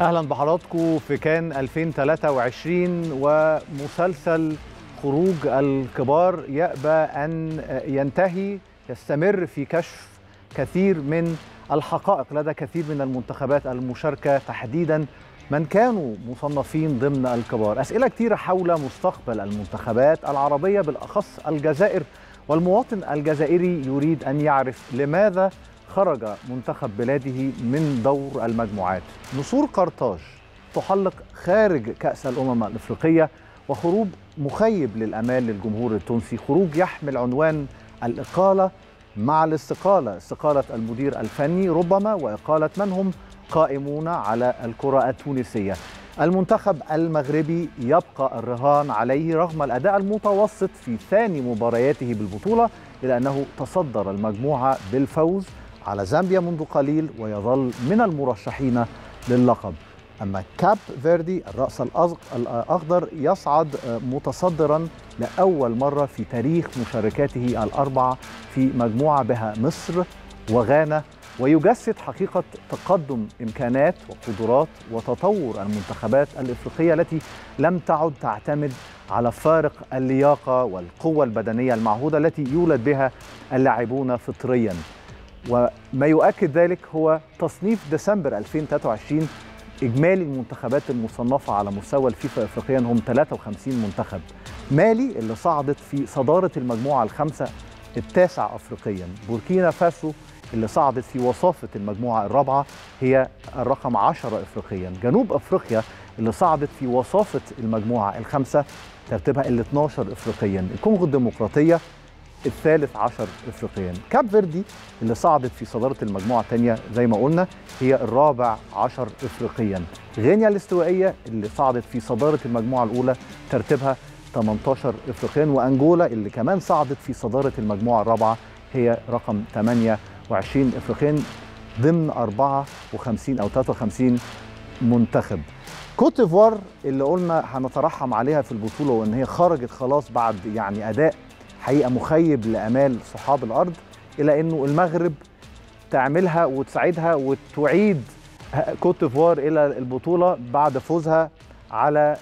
أهلا بحضراتكم في كان 2023 ومسلسل خروج الكبار يأبى أن ينتهي، يستمر في كشف كثير من الحقائق لدى كثير من المنتخبات المشاركة، تحديدا من كانوا مصنفين ضمن الكبار. أسئلة كثيرة حول مستقبل المنتخبات العربية بالأخص الجزائر، والمواطن الجزائري يريد أن يعرف لماذا خرج منتخب بلاده من دور المجموعات. نسور قرطاج تحلق خارج كأس الأمم الأفريقية، وخروج مخيب للأمال للجمهور التونسي، خروج يحمل عنوان الإقالة مع الاستقالة، استقالة المدير الفني ربما وإقالة من هم قائمون على الكرة التونسية. المنتخب المغربي يبقى الرهان عليه رغم الأداء المتوسط في ثاني مبارياته بالبطولة، إلا أنه تصدر المجموعة بالفوز على زامبيا منذ قليل ويظل من المرشحين لللقب. أما كاب فيردي الرأس الأخضر يصعد متصدرا لأول مرة في تاريخ مشاركاته الأربعة في مجموعة بها مصر وغانا، ويجسد حقيقة تقدم إمكانات وقدرات وتطور المنتخبات الإفريقية التي لم تعد تعتمد على فارق اللياقة والقوة البدنية المعهودة التي يولد بها اللاعبون فطريا. وما يؤكد ذلك هو تصنيف ديسمبر 2023. إجمالي المنتخبات المصنفة على مستوى الفيفا إفريقيا هم 53 منتخب. مالي اللي صعدت في صدارة المجموعة الخامسة التاسع أفريقيا، بوركينا فاسو اللي صعدت في وصافة المجموعة الرابعة هي الرقم 10 إفريقيا، جنوب أفريقيا اللي صعدت في وصافة المجموعة الخامسة ترتيبها ال 12 إفريقيا، الكونغو الديمقراطية الثالث 10 إفريقيا، كاب فيردي اللي صعدت في صدارة المجموعة الثانية زي ما قلنا هي الرابع 10 إفريقيا، غينيا الاستوائية اللي صعدت في صدارة المجموعة الأولى ترتيبها 18 إفريقيا، وأنجولا اللي كمان صعدت في صدارة المجموعة الرابعة هي رقم 28 إفريقيا ضمن 54 أو 53 منتخب. كوت ديفوار اللي قلنا هنترحم عليها في البطولة وإن هي خرجت خلاص بعد يعني أداء حقيقة مخيب لأمال صحاب الأرض، إلى أنه المغرب تعملها وتساعدها وتعيد كوت ديفوار إلى البطولة بعد فوزها على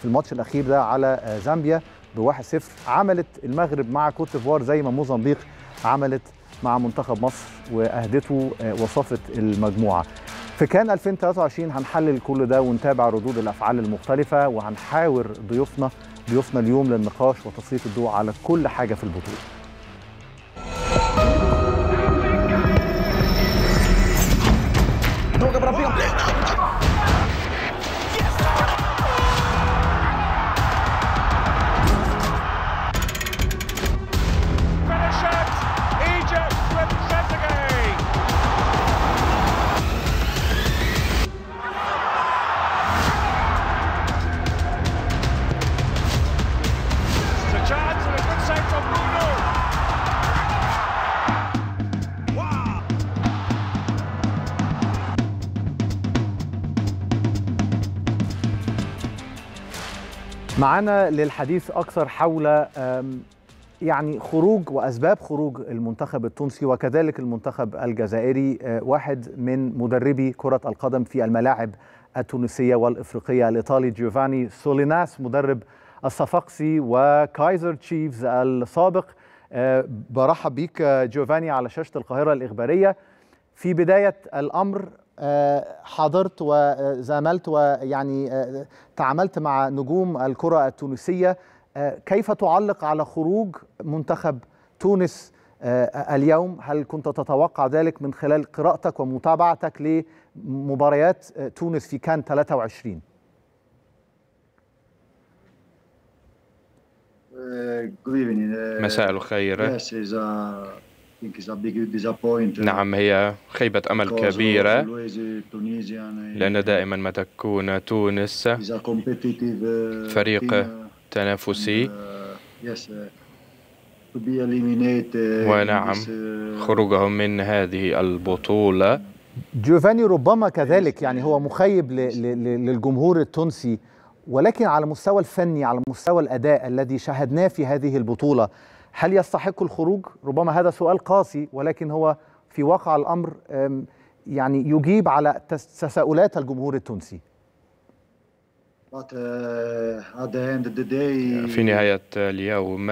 في الماتش الأخير ده على زامبيا ب1-0. عملت المغرب مع كوت ديفوار زي ما موزمبيق عملت مع منتخب مصر وأهدته وصافة المجموعة. في كان 2023 هنحلل كل ده ونتابع ردود الأفعال المختلفة، وهنحاور ضيوفنا اليوم للنقاش وتسليط الضوء على كل حاجة في البطولة. معنا للحديث أكثر حول يعني خروج وأسباب خروج المنتخب التونسي وكذلك المنتخب الجزائري، واحد من مدربي كرة القدم في الملاعب التونسية والإفريقية الإيطالي جيوفاني سوليناس، مدرب الصفاقسي وكايزر تشيفز السابق. برحب بيك جيوفاني على شاشة القاهرة الإخبارية. في بداية الأمر حضرت وزاملت ويعني تعاملت مع نجوم الكرة التونسية، كيف تعلق على خروج منتخب تونس اليوم؟ هل كنت تتوقع ذلك من خلال قراءتك ومتابعتك لمباريات تونس في كان 23؟ مساء الخير. نعم، هي خيبة أمل كبيرة لأن دائما ما تكون تونس فريق تنافسي، ونعم خروجهم من هذه البطولة. جيوفاني ربما كذلك يعني هو مخيب للجمهور التونسي، ولكن على المستوى الفني على مستوى الأداء الذي شاهدناه في هذه البطولة هل يستحق الخروج؟ ربما هذا سؤال قاسي، ولكن هو في واقع الأمر يعني يجيب على تساؤلات الجمهور التونسي. في نهاية اليوم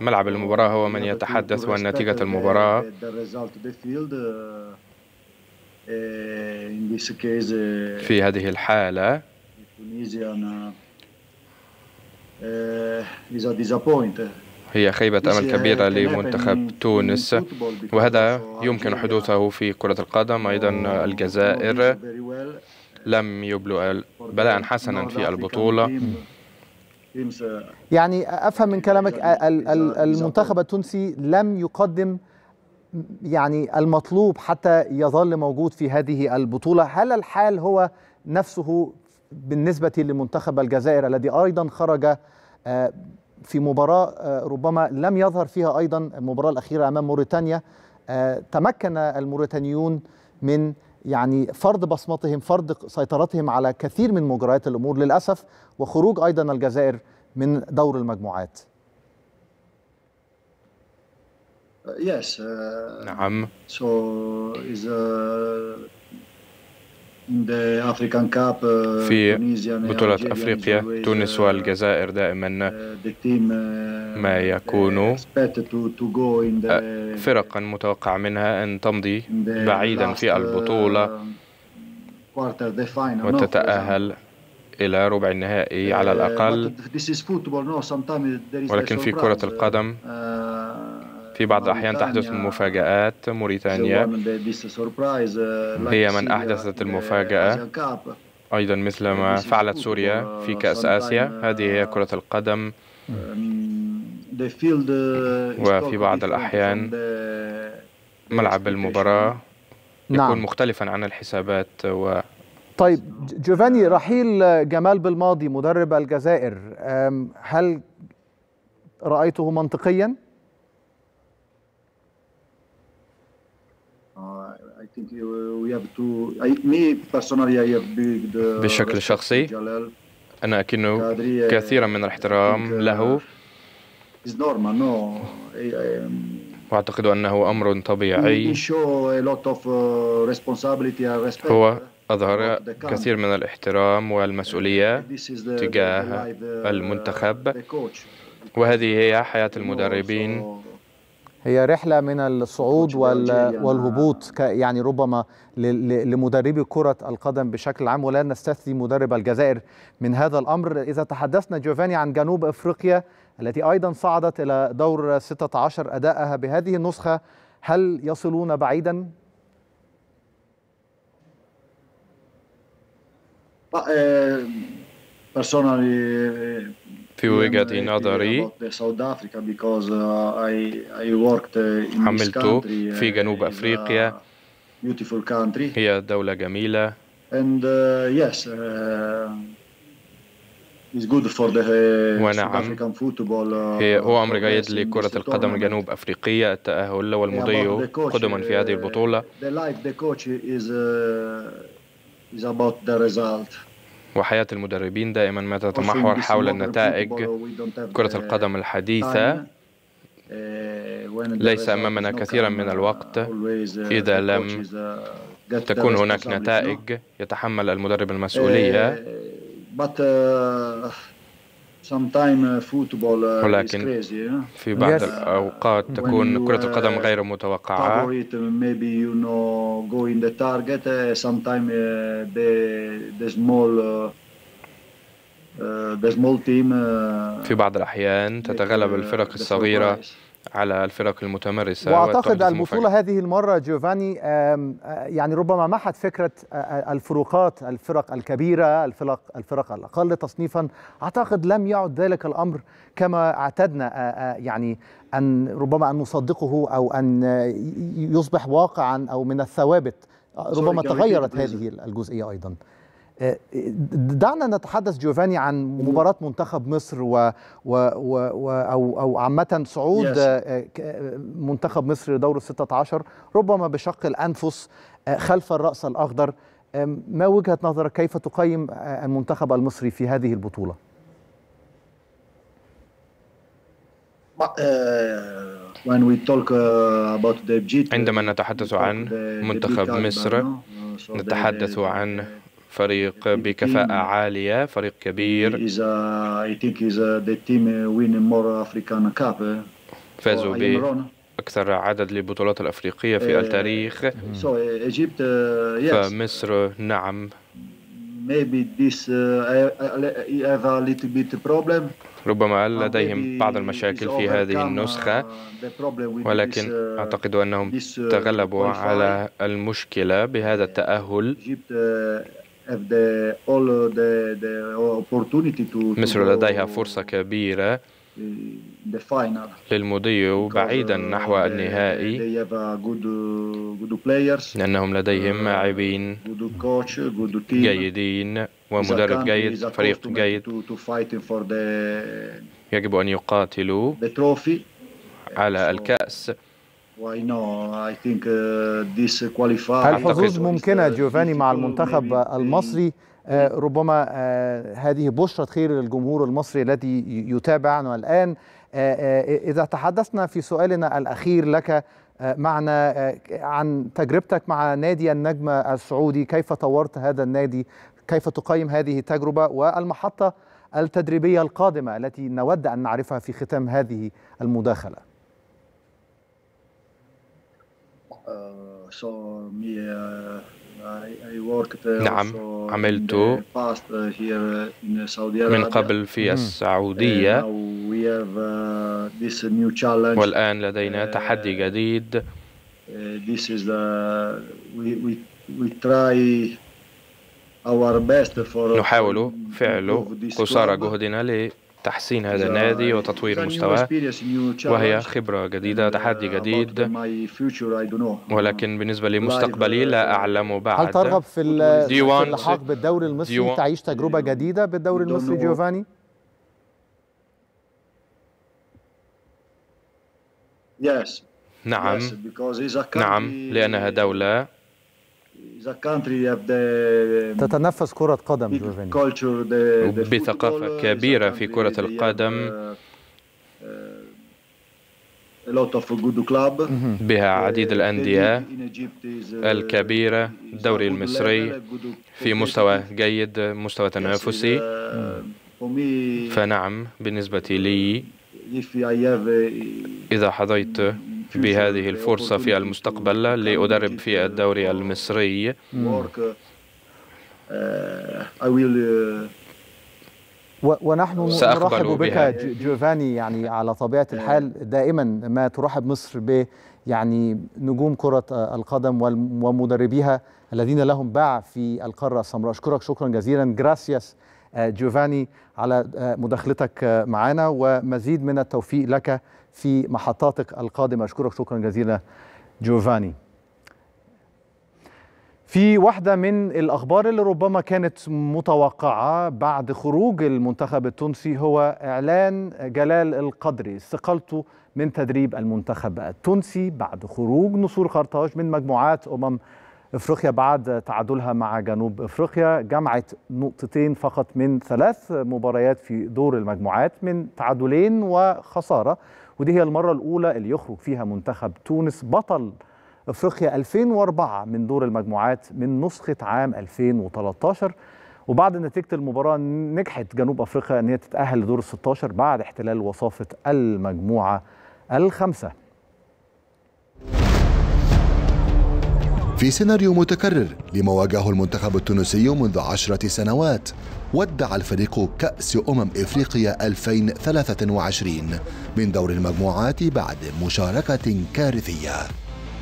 ملعب المباراة هو من يتحدث عن نتيجة المباراة. في هذه الحالة هي خيبة أمل كبيرة لمنتخب تونس، وهذا يمكن حدوثه في كرة القدم. أيضا الجزائر لم يبلغ بلاء حسنا في البطولة. يعني أفهم من كلامك المنتخب التونسي لم يقدم يعني المطلوب حتى يظل موجود في هذه البطولة. هل الحال هو نفسه بالنسبة لمنتخب الجزائر الذي أيضا خرج في مباراة ربما لم يظهر فيها، أيضا المباراة الأخيرة أمام موريتانيا تمكن الموريتانيون من يعني فرض بصمتهم، فرض سيطرتهم على كثير من مجريات الأمور للأسف، وخروج أيضا الجزائر من دور المجموعات. نعم. في بطولة أفريقيا تونس والجزائر دائما ما يكون فرقا متوقع منها أن تمضي بعيدا في البطولة وتتأهل إلى ربع النهائي على الأقل. ولكن في كرة القدم في بعض الأحيان تحدث مفاجآت. موريتانيا هي من أحدثت المفاجأة، أيضا مثل ما فعلت سوريا في كأس آسيا. هذه هي كرة القدم، وفي بعض الأحيان ملعب المباراة يكون مختلفا عن الحسابات. طيب جوفاني، رحيل جمال بلماضي مدرب الجزائر هل رأيته منطقيا؟ بشكل شخصي أنا أكن كثيرا من الاحترام له، وأعتقد أنه أمر طبيعي. هو أظهر كثير من الاحترام والمسؤولية تجاه المنتخب، وهذه هي حياة المدربين. هي رحلة من الصعود والهبوط يعني ربما لمدربي كرة القدم بشكل عام، ولا نستثني مدرب الجزائر من هذا الأمر. إذا تحدثنا جوفاني عن جنوب أفريقيا التي أيضا صعدت إلى دور 16، أداءها بهذه النسخة هل يصلون بعيدا؟ في وجهة نظري عملت في جنوب أفريقيا، هي دولة جميلة ونعم هو أمر جيد لكرة القدم الجنوب أفريقية التأهل والمضي قدما في هذه البطولة. وحياة المدربين دائما ما تتمحور حول النتائج. كرة القدم الحديثة ليس أمامنا كثيرا من الوقت. إذا لم تكون هناك نتائج يتحمل المدرب المسؤولية، ولكن في بعض الأوقات تكون كرة القدم غير متوقعة. في بعض الأحيان تتغلب الفرق الصغيرة على الفرق المتمرسة. وأعتقد البطولة هذه المرة جوفاني يعني ربما محت فكرة الفروقات، الفرق الكبيرة، الفرق الأقل تصنيفا. أعتقد لم يعد ذلك الأمر كما اعتدنا يعني أن ربما أن نصدقه أو أن يصبح واقعا أو من الثوابت. ربما تغيرت هذه الجزئية أيضا. دعنا نتحدث جوفاني عن مباراة منتخب مصر أو عامة صعود منتخب مصر دور 16 ربما بشق الأنفس خلف الرأس الأخضر. ما وجهة نظرك؟ كيف تقيم المنتخب المصري في هذه البطولة؟ عندما نتحدث عن منتخب مصر نتحدث عن فريق بكفاءة عالية، فريق كبير، فازوا بأكثر عدد للبطولات الأفريقية في التاريخ. فمصر نعم ربما لديهم بعض المشاكل في هذه النسخة، ولكن أعتقد أنهم تغلبوا على المشكلة بهذا التأهل. مصر لديها فرصة كبيرة للمضي بعيدا نحو النهائي، لأنهم لديهم لاعبين جيدين ومدرب جيد، فريق جيد. يجب أن يقاتلوا على الكأس. الحظوظ ممكنة جيوفاني مع المنتخب المصري، ربما هذه بشرة خير للجمهور المصري الذي يتابعنا الآن. إذا تحدثنا في سؤالنا الأخير لك معنا عن تجربتك مع نادي النجم السعودي، كيف طورت هذا النادي؟ كيف تقيم هذه التجربة والمحطة التدريبية القادمة التي نود أن نعرفها في ختام هذه المداخلة؟ نعم، عملت من قبل في السعودية، والآن لدينا تحدي جديد. نحاول فعل قصارى جهدنا لتحسين هذا النادي وتطوير مستواه، وهي خبرة جديدة، تحدي جديد، ولكن بالنسبة لمستقبلي لا أعلم بعد. هل ترغب في الالحاق بالدوري المصري، تعيش تجربة جديدة بالدوري المصري جيوفاني؟ نعم نعم، لأنها دولة تتنفس كرة قدم بثقافة كبيرة في كرة القدم، بها عديد الأندية الكبيرة. الدوري المصري في مستوى جيد، مستوى تنافسي. فنعم بالنسبة لي إذا حظيت بهذه الفرصة في المستقبل لأدرب في الدوري المصري، ونحن نرحب بك جيوفاني. يعني على طبيعة الحال دائما ما ترحب مصر ب يعني نجوم كرة القدم ومدربيها الذين لهم باع في القارة السمراء. أشكرك شكرا جزيلا، غراسياس جيوفاني على مداخلتك معنا، ومزيد من التوفيق لك في محطاتك القادمة. أشكرك شكرا جزيلا جيوفاني. في واحدة من الأخبار اللي ربما كانت متوقعة بعد خروج المنتخب التونسي هو إعلان جلال القدري استقالته من تدريب المنتخب التونسي بعد خروج نسور قرطاج من مجموعات أمم أفريقيا بعد تعادلها مع جنوب أفريقيا. جمعت نقطتين فقط من 3 مباريات في دور المجموعات، من تعادلين وخسارة، ودي هي المرة الأولى اللي يخرج فيها منتخب تونس بطل أفريقيا 2004 من دور المجموعات من نسخة عام 2013. وبعد نتيجة المباراة نجحت جنوب أفريقيا أن هي تتأهل لدور ال16 بعد احتلال وصافة المجموعة الخامسة. في سيناريو متكرر لما واجهه المنتخب التونسي منذ 10 سنوات، ودع الفريق كأس أمم أفريقيا 2023 من دور المجموعات بعد مشاركة كارثية.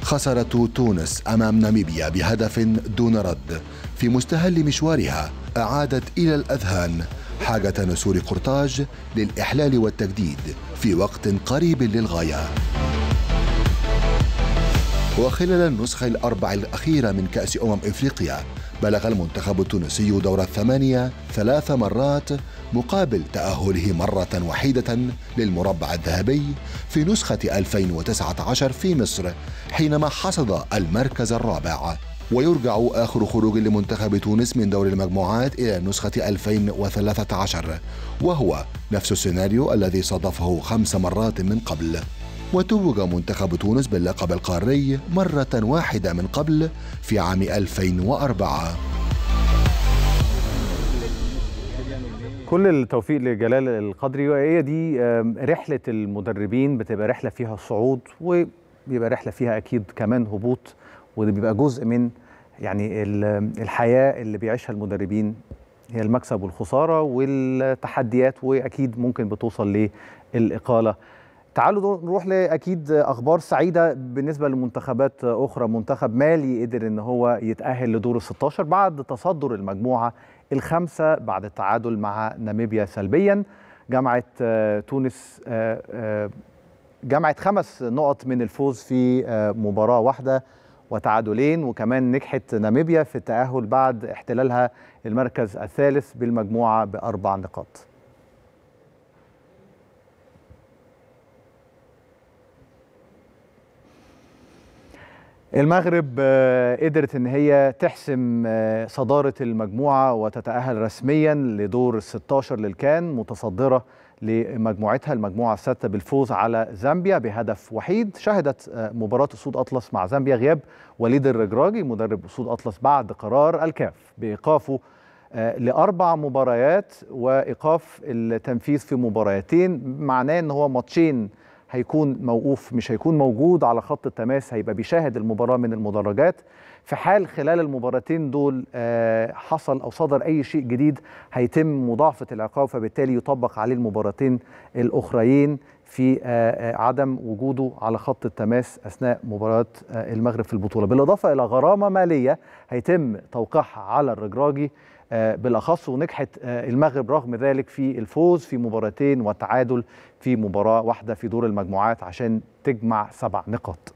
خسرت تونس أمام ناميبيا بهدف دون رد. في مستهل مشوارها أعادت إلى الأذهان حاجة نسور قرطاج للإحلال والتجديد في وقت قريب للغاية. وخلال النسخة الأربع الأخيرة من كأس أمم أفريقيا بلغ المنتخب التونسي دور ال8 3 مرات، مقابل تأهله مرة وحيدة للمربع الذهبي في نسخة 2019 في مصر حينما حصد المركز الرابع. ويرجع آخر خروج لمنتخب تونس من دور المجموعات إلى نسخة 2013، وهو نفس السيناريو الذي صادفه 5 مرات من قبل. وتوج منتخب تونس باللقب القاري مرة واحدة من قبل في عام 2004. كل التوفيق لجلال القدري. وهي دي رحلة المدربين، بتبقى رحلة فيها صعود وبيبقى رحلة فيها أكيد كمان هبوط، وده بيبقى جزء من يعني الحياة اللي بيعيشها المدربين، هي المكسب والخسارة والتحديات، وأكيد ممكن بتوصل للإقالة. تعالوا نروح لأكيد أخبار سعيدة بالنسبة لمنتخبات أخرى. منتخب مالي قدر إن هو يتأهل لدور ال16 بعد تصدر المجموعة الخامسة بعد التعادل مع ناميبيا سلبيا. جمعت تونس خمس نقط من الفوز في مباراة واحدة وتعادلين، وكمان نجحت ناميبيا في التأهل بعد احتلالها المركز الثالث بالمجموعة بأربع نقاط. المغرب قدرت ان هي تحسم صدارة المجموعة وتتأهل رسميا لدور ال16 للكان، متصدرة لمجموعتها المجموعة السادسة بالفوز على زامبيا بهدف وحيد. شهدت مباراة أسود أطلس مع زامبيا غياب وليد الرجراجي مدرب أسود أطلس بعد قرار الكاف بإيقافه لأربع مباريات وإيقاف التنفيذ في مباراتين، معناه ان هو ماتشين هيكون موقوف، مش هيكون موجود على خط التماس، هيبقى بيشاهد المباراة من المدرجات. في حال خلال المباراتين دول حصل أو صدر أي شيء جديد هيتم مضاعفة العقاب، فبالتالي يطبق عليه المباراتين الأخريين في عدم وجوده على خط التماس أثناء مباراة المغرب في البطولة. بالإضافة إلى غرامة مالية هيتم توقيعها على الرجراجي بالأخص، ونجحت المغرب رغم ذلك في الفوز في مباراتين والتعادل في مباراة واحدة في دور المجموعات عشان تجمع 7 نقاط.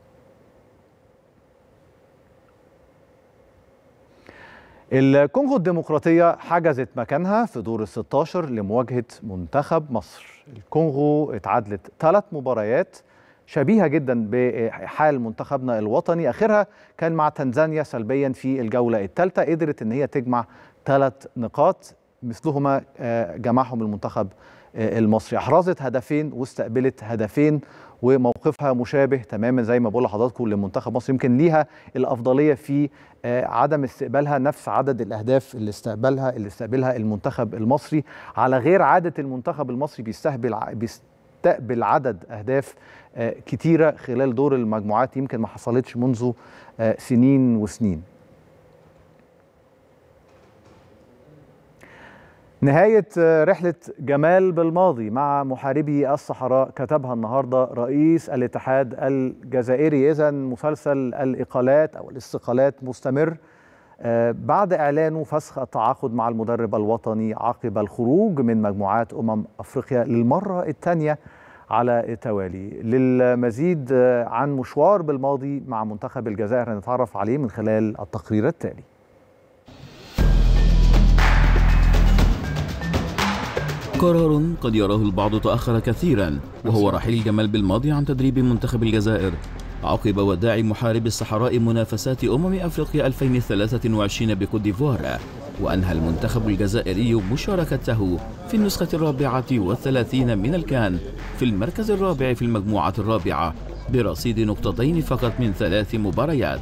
الكونغو الديمقراطية حجزت مكانها في دور ال16 لمواجهة منتخب مصر. الكونغو اتعادلت 3 مباريات شبيهة جدا بحال منتخبنا الوطني، آخرها كان مع تنزانيا سلبيا في الجولة الثالثة، قدرت ان هي تجمع 3 نقاط مثلهما جمعهم المنتخب المصري. احرزت هدفين واستقبلت هدفين، وموقفها مشابه تماما زي ما بقول لحضراتكم لمنتخب مصر، يمكن ليها الافضليه في عدم استقبالها نفس عدد الاهداف اللي استقبلها المنتخب المصري، على غير عاده المنتخب المصري بيستقبل عدد اهداف كتيره خلال دور المجموعات، يمكن ما حصلتش منذ سنين وسنين. نهاية رحلة جمال بالماضي مع محاربي الصحراء كتبها النهاردة رئيس الاتحاد الجزائري. إذن مسلسل الإقالات أو الاستقالات مستمر بعد إعلانه فسخ التعاقد مع المدرب الوطني عقب الخروج من مجموعات أفريقيا للمرة الثانية على التوالي. للمزيد عن مشوار بالماضي مع منتخب الجزائر هنتعرف عليه من خلال التقرير التالي. قرار قد يراه البعض تأخر كثيرا، وهو رحيل جمال بالماضي عن تدريب منتخب الجزائر عقب وداع محارب الصحراء منافسات أفريقيا 2023 بكوت ديفوار، وأنهى المنتخب الجزائري مشاركته في النسخة 34 من الكان في المركز الرابع في المجموعة الرابعة برصيد 2 نقطة فقط من 3 مباريات.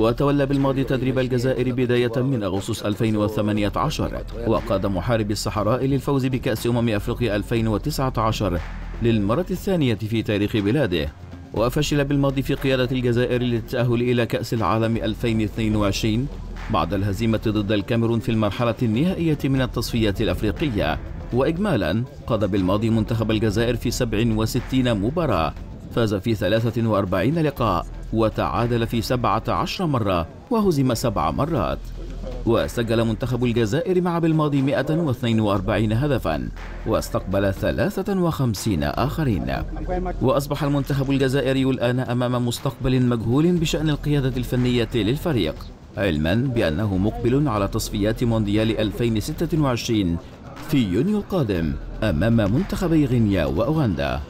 وتولى بالماضي تدريب الجزائر بداية من أغسطس 2018، وقاد محارب الصحراء للفوز بكأس أفريقيا 2019 للمرة الثانية في تاريخ بلاده. وفشل بالماضي في قيادة الجزائر للتأهل إلى كأس العالم 2022 بعد الهزيمة ضد الكاميرون في المرحلة النهائية من التصفيات الأفريقية. وإجمالا قاد بالماضي منتخب الجزائر في 67 مباراة، فاز في 43 لقاء، وتعادل في 17 مرة، وهزم 7 مرات. وسجل منتخب الجزائر مع بالماضي 142 هدفاً، واستقبل 53 آخرين. وأصبح المنتخب الجزائري الآن أمام مستقبل مجهول بشأن القيادة الفنية للفريق، علماً بأنه مقبل على تصفيات مونديال 2026 في يونيو القادم أمام منتخبي غينيا وأوغندا.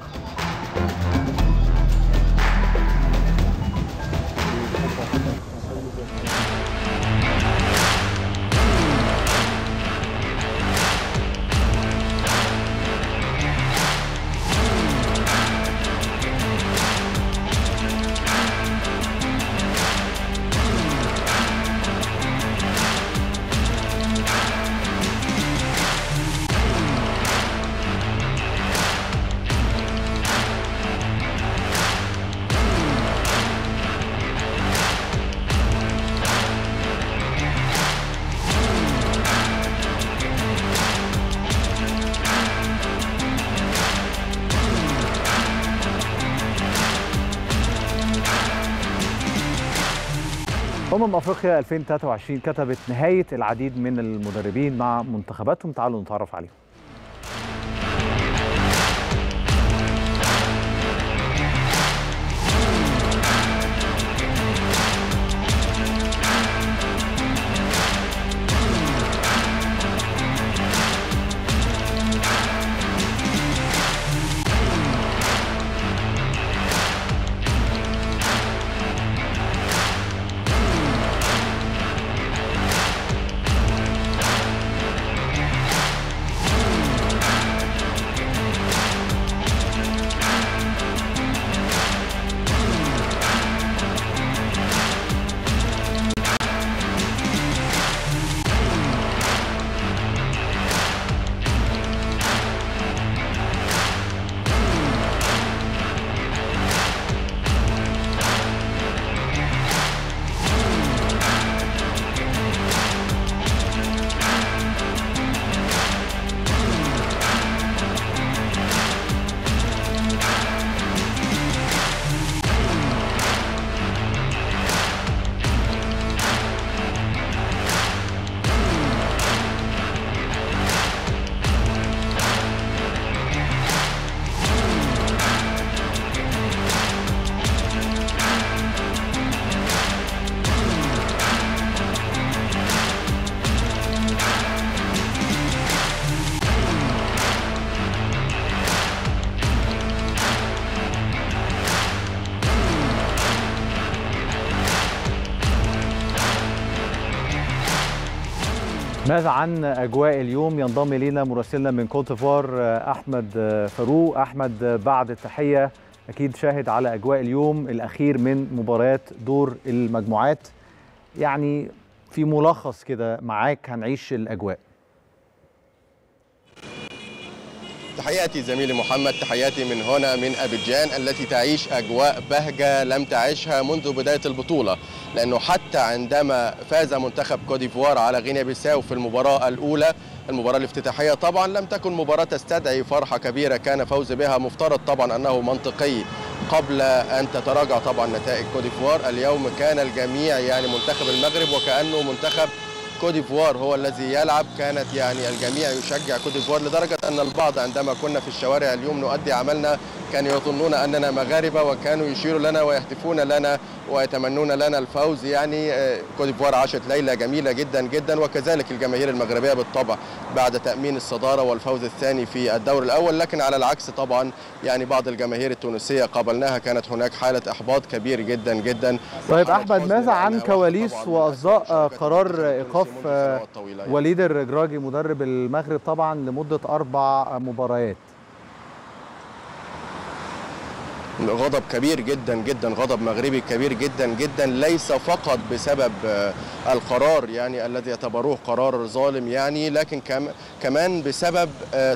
افريقيا 2023 كتبت نهايه العديد من المدربين مع منتخباتهم. تعالوا نتعرف عليهم. ماذا عن أجواء اليوم؟ ينضم إلينا مراسلنا من كوت ديفوار أحمد فاروق. أحمد، بعد التحية، أكيد شاهد على أجواء اليوم الأخير من مباريات دور المجموعات، يعني في ملخص كده معاك هنعيش الأجواء. تحياتي زميلي محمد، تحياتي من هنا من أبيجان التي تعيش أجواء بهجة لم تعيشها منذ بداية البطولة، لأنه حتى عندما فاز منتخب كوت ديفوار على غينيا بيساو في المباراة الأولى، المباراة الافتتاحية، طبعا لم تكن مباراة تستدعي فرحة كبيرة، كان فوز بها مفترض طبعا أنه منطقي قبل أن تتراجع طبعا نتائج كوت ديفوار. اليوم كان الجميع يعني منتخب المغرب وكأنه منتخب كوت ديفوار هو الذي يلعب، كانت يعني الجميع يشجع كوت ديفوار، لدرجة أن البعض عندما كنا في الشوارع اليوم نؤدي عملنا كانوا يظنون أننا مغاربة، وكانوا يشيروا لنا ويهتفون لنا ويتمنون لنا الفوز. يعني كوت ديفوار عاشت ليلة جميلة جدا جدا، وكذلك الجماهير المغربية بالطبع بعد تأمين الصدارة والفوز الثاني في الدور الأول. لكن على العكس طبعا يعني بعض الجماهير التونسية قابلناها كانت هناك حالة إحباط كبير جدا جدا. طيب أحمد، ماذا عن كواليس وأصداء قرار إيقاف وليد الرجراجي مدرب المغرب طبعا لمدة 4 مباريات؟ غضب كبير جدا جدا، غضب مغربي كبير جدا جدا، ليس فقط بسبب القرار يعني الذي يعتبروه قرار ظالم يعني، لكن كمان بسبب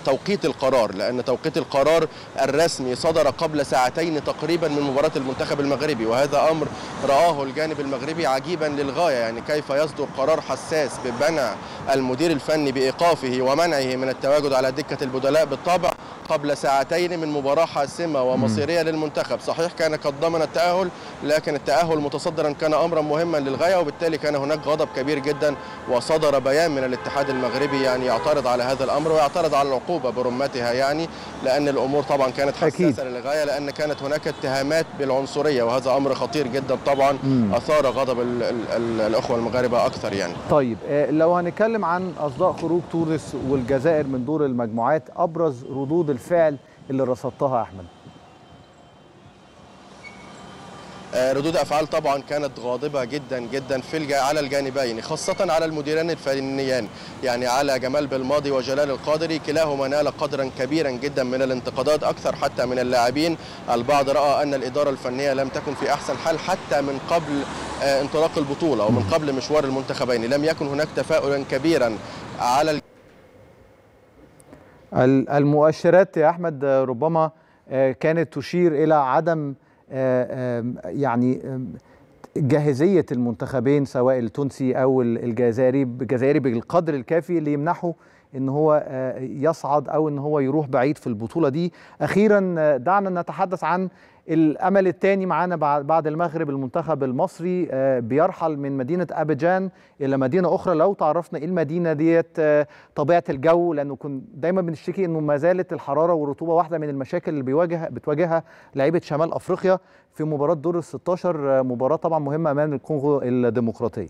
توقيت القرار، لأن توقيت القرار الرسمي صدر قبل ساعتين تقريبا من مباراة المنتخب المغربي، وهذا أمر رآه الجانب المغربي عجيبا للغاية. يعني كيف يصدر قرار حساس بمنع المدير الفني بإيقافه ومنعه من التواجد على دكة البدلاء بالطبع قبل ساعتين من مباراة حاسمة ومصيرية للمنتخب؟ صحيح كان قد ضمن التأهل، لكن التأهل متصدرا كان أمرا مهما للغاية، وبالتالي كان هناك غضب كبير جدا، وصدر بيان من الاتحاد المغربي يعني يعترض على هذا الأمر ويعترض على العقوبة برمتها، يعني لأن الأمور طبعا كانت حساسة للغاية، لأن كانت هناك اتهامات بالعنصرية، وهذا أمر خطير جدا طبعا أثار غضب الأخوة المغاربة أكثر يعني. طيب لو هنتكلم عن أصداء خروج تونس والجزائر من دور المجموعات، أبرز ردود الفعل اللي رصدتها أحمد؟ ردود أفعال طبعا كانت غاضبة جدا جدا على الجانبين، خاصة على المديرين الفنيين، يعني على جمال بلماضي وجلال القادري، كلاهما نال قدرا كبيرا جدا من الانتقادات أكثر حتى من اللاعبين. البعض رأى أن الإدارة الفنية لم تكن في أحسن حال حتى من قبل انطلاق البطولة أو من قبل مشوار المنتخبين، لم يكن هناك تفاؤلا كبيرا على المؤشرات يا أحمد ربما كانت تشير إلى عدم يعني جاهزية المنتخبين سواء التونسي أو الجزائري بالقدر الكافي اللي يمنحوا ان هو يصعد او ان هو يروح بعيد في البطولة دي. اخيرا دعنا نتحدث عن الامل الثاني. معانا بعد المغرب المنتخب المصري بيرحل من مدينه ابيجان الى مدينه اخرى. لو تعرفنا ايه المدينه ديت، طبيعه الجو، لانه كنا دايما بنشتكي انه ما زالت الحراره والرطوبه واحده من المشاكل اللي بتواجهها لعيبه شمال افريقيا في مباراه دور ال16، مباراه طبعا مهمه امام الكونغو الديمقراطيه.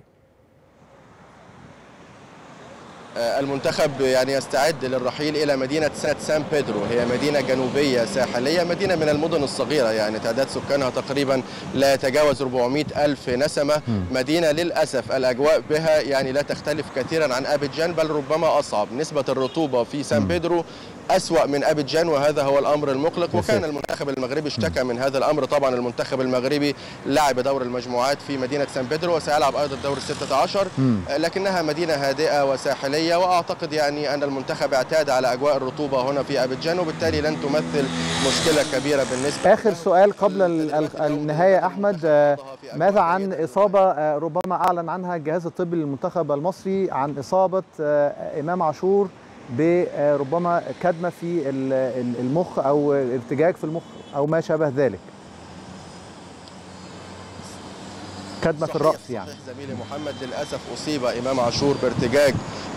المنتخب يعني يستعد للرحيل إلى مدينة سان بيدرو، هي مدينة جنوبية ساحلية، مدينة من المدن الصغيرة، يعني تعداد سكانها تقريبا لا يتجاوز 400,000 نسمة. مدينة للأسف الأجواء بها يعني لا تختلف كثيرا عن أبيجان، بل ربما أصعب. نسبة الرطوبة في سان بيدرو أسوأ من أبيجان، وهذا هو الأمر المقلق. وكان المنتخب المغربي اشتكى من هذا الأمر. طبعا المنتخب المغربي لعب دور المجموعات في مدينة سان بيدرو، وسيلعب أيضا الدور ال16، لكنها مدينة هادئة وساحلية، وأعتقد يعني أن المنتخب اعتاد على أجواء الرطوبة هنا في أبيجان، وبالتالي لن تمثل مشكلة كبيرة بالنسبة. آخر سؤال قبل النهاية أحمد، ماذا عن إصابة ربما أعلن عنها الجهاز الطبي للمنتخب المصري، عن إصابة إمام عاشور بربما كدمة في المخ أو ارتجاج في المخ أو ما شابه ذلك؟ كدمة في الرأس يعني. صحيح زميلي محمد، للأسف أصيب إمام عاشور بارتجاج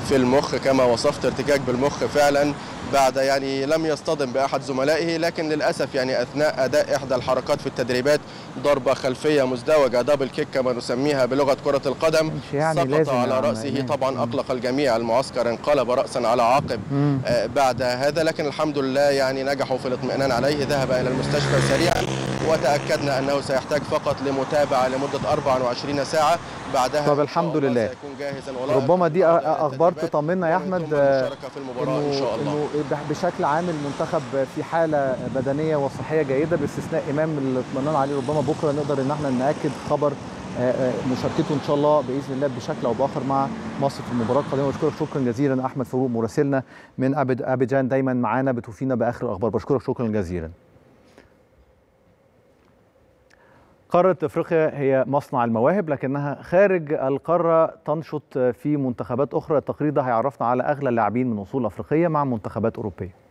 في المخ كما وصفت، ارتجاج بالمخ فعلا، بعد يعني لم يصطدم بأحد زملائه، لكن للأسف يعني أثناء أداء إحدى الحركات في التدريبات ضربة خلفية مزدوجة، دبل كيك كما نسميها بلغة كرة القدم، يعني سقط على رأسه. طبعا أقلق الجميع، المعسكر انقلب رأسا على عقب بعد هذا، لكن الحمد لله يعني نجحوا في الاطمئنان عليه. ذهب إلى المستشفى سريعا، وتأكدنا أنه سيحتاج فقط لمتابعة لمدة 24 ساعة، بعدها طب الحمد لله سيكون جاهزا. ربما دي أخبار تطمنا يا أحمد إنه بشكل عام المنتخب في حالة بدنية وصحية جيدة، باستثناء إمام اللي اطمننا عليه. ربما بكرة نقدر إن احنا نأكد خبر مشاركته إن شاء الله بإذن الله بشكل أو بآخر مع مصر في المباراة القادمة. بشكرك شكرا جزيلا أحمد فاروق مراسلنا من أبيجان، دايما معانا بتوفينا بآخر الأخبار. بشكرك شكرا جزيلا. قارة افريقيا هي مصنع المواهب، لكنها خارج القارة تنشط في منتخبات اخرى. التقرير ده هيعرفنا على اغلى اللاعبين من اصول افريقية مع منتخبات اوروبية.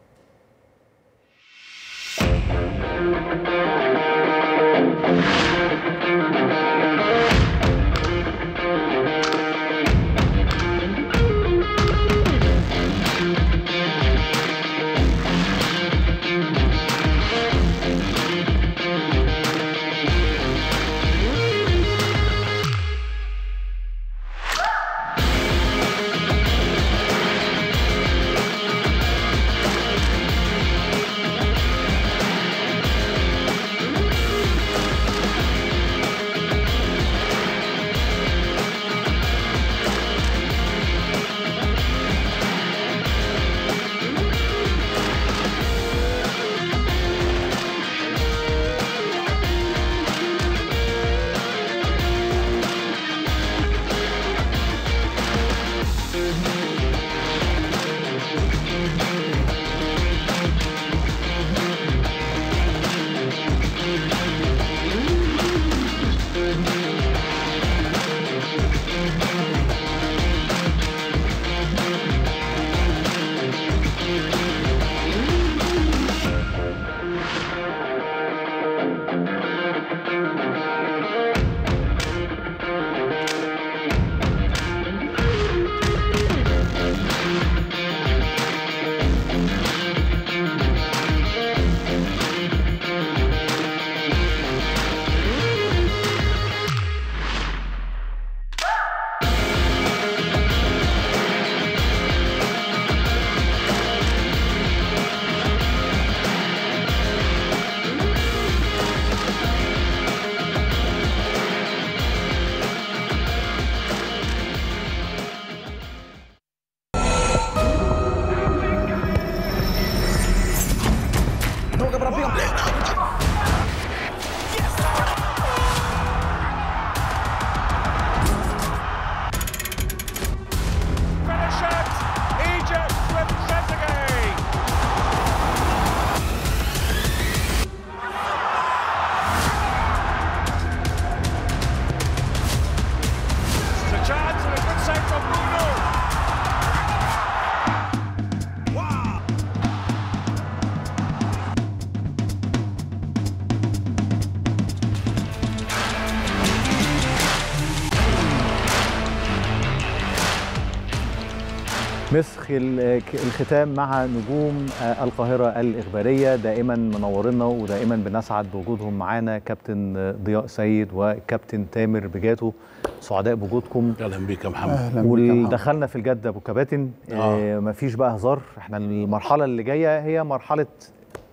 مسخ الختام مع نجوم القاهرة الإخبارية، دائما منورنا ودائما بنسعد بوجودهم معانا، كابتن ضياء سيد وكابتن تامر بجاتو، سعداء بوجودكم. اهلا بيك يا محمد. ودخلنا في الجد ابو كباتن، مفيش بقى هزار، احنا المرحلة اللي جاية هي مرحلة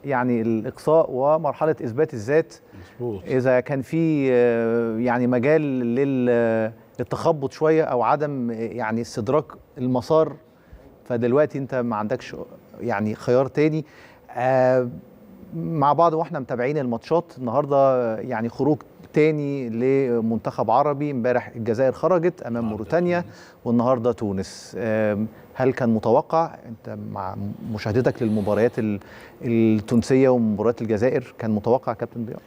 يعني الإقصاء ومرحلة إثبات الذات. مظبوط. إذا كان في يعني مجال للتخبط شوية أو عدم يعني استدراك المسار، فدلوقتي أنت ما عندكش يعني خيار تاني. مع بعض وإحنا متابعين الماتشات النهاردة، يعني خروج تاني لمنتخب عربي، امبارح الجزائر خرجت أمام موريتانيا والنهاردة تونس. هل كان متوقع أنت مع مشاهدتك للمباريات التونسية ومباريات الجزائر، كان متوقع كابتن ضياء؟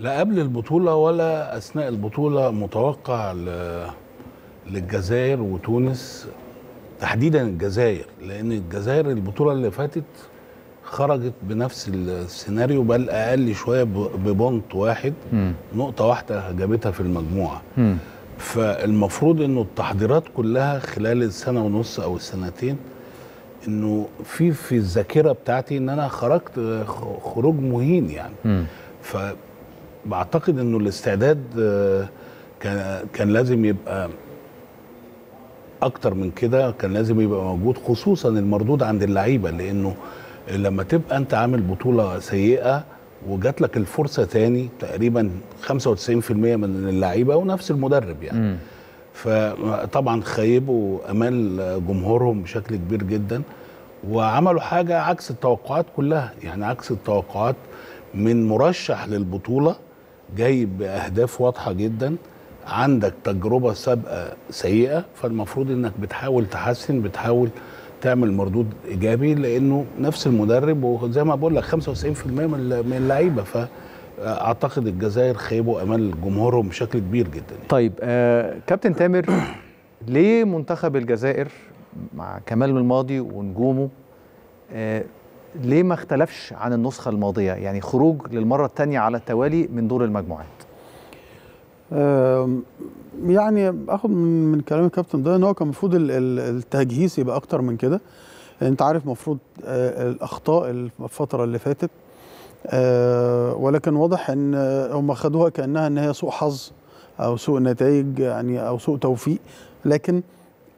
لا قبل البطولة ولا أثناء البطولة متوقع للجزائر وتونس، تحديدا الجزائر، لأن الجزائر البطولة اللي فاتت خرجت بنفس السيناريو، بل أقل شوية ببونت واحد، نقطة واحدة جابتها في المجموعة. فالمفروض انه التحضيرات كلها خلال السنه ونص او السنتين، انه في الذاكره بتاعتي ان انا خرجت خروج مهين يعني. فبعتقد انه الاستعداد كان لازم يبقى اكتر من كده، كان لازم يبقى موجود، خصوصا المردود عند اللعيبه، لانه لما تبقى انت عامل بطوله سيئه وجات لك الفرصه تاني، تقريبا 95% من اللعيبه ونفس المدرب يعني. فطبعا خيبوا امال جمهورهم بشكل كبير جدا، وعملوا حاجه عكس التوقعات كلها، يعني عكس التوقعات من مرشح للبطوله جاي باهداف واضحه جدا، عندك تجربه سابقه سيئه، فالمفروض انك بتحاول تحسن، بتحاول تعمل مردود ايجابي، لانه نفس المدرب وزي ما بقول لك 95% من اللعيبه. فاعتقد الجزائر خيبوا امال جمهورهم بشكل كبير جدا. طيب كابتن تامر، ليه منتخب الجزائر مع كمال الماضي ونجومه ليه ما اختلفش عن النسخه الماضيه؟ يعني خروج للمره الثانيه على التوالي من دور المجموعات. يعني اخد من كلام الكابتن ده ان هو كان المفروض التجهيز يبقى اكتر من كده. انت عارف المفروض الاخطاء الفتره اللي فاتت، ولكن واضح ان هم خدوها كانها ان هي سوء حظ او سوء نتائج يعني او سوء توفيق، لكن